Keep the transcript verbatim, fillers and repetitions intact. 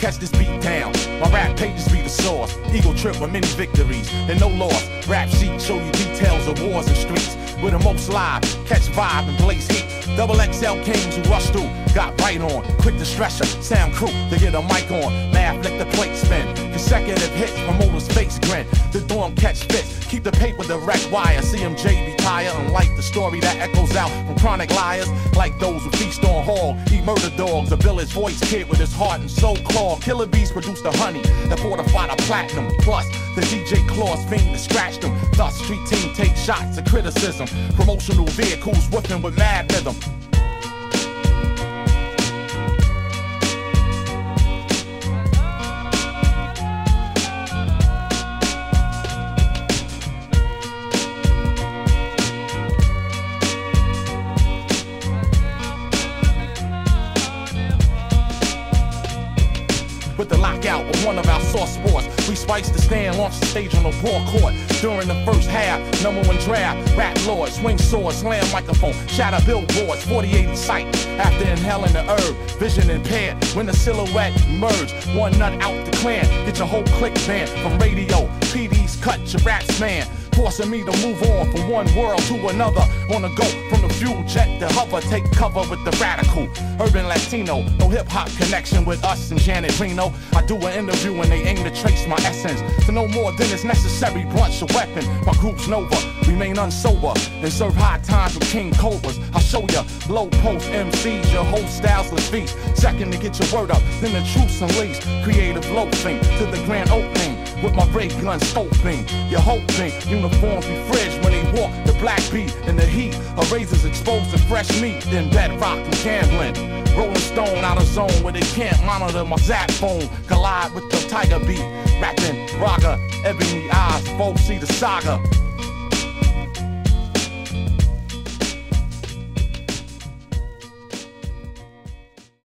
Catch this beat down. My rap pages be the source. Eagle trip with many victories and no loss. Rap sheet show you details of wars and streets. With the most live, catch vibe and blaze heat. Double X L kings who rush through, got right on. Quick to stretcher, sound crew, they get a mic on. Laugh, let the plate spin. Consecutive hits, promoters face grin. The dorm catch fits, keep the paper direct wire. C M J retire, unlike the story that echoes out from chronic liars. Like those who feast on hog, eat murder dogs. A village voice kid with his heart and soul clogged. Killer bees produce the honey that fortified the platinum. Plus, the D J claws fiend that scratched them. Thus, street team take shots of criticism. Promotional vehicles whooping with mad rhythm. With the lockout of one of our source sports, we spiced the stand, launched the stage on the war court. During the first half, number one draft, rap lord, swing sword, slam microphone, shatter billboards, forty eighty sight. After inhaling the herb, vision impaired, when the silhouette merged, one nut out the clan. Get your whole click banned from radio, P D's cut your raps man. Forcing me to move on from one world to another. Wanna go from the fuel jet to hover. Take cover with the radical urban Latino. No hip-hop connection with us and Janet Reno. I do an interview and they aim to trace my essence to no more than is necessary. Brunch a weapon. My group's Nova. Remain unsober and serve high times with King Cobras. I'll show ya low post M Cs. Your whole style's feast. Second to get your word up. Then the truth's unleashed. Creative loafing to the grand opening. With my ray gun scoping, your hope thing. Uniforms be fresh when they walk the black beat in the heat. Her razors exposed to fresh meat, then bedrock and gambling. Rolling stone out of zone where they can't monitor my zap phone. Collide with the tiger beat, rapping raga, ebony eyes, folks see the saga.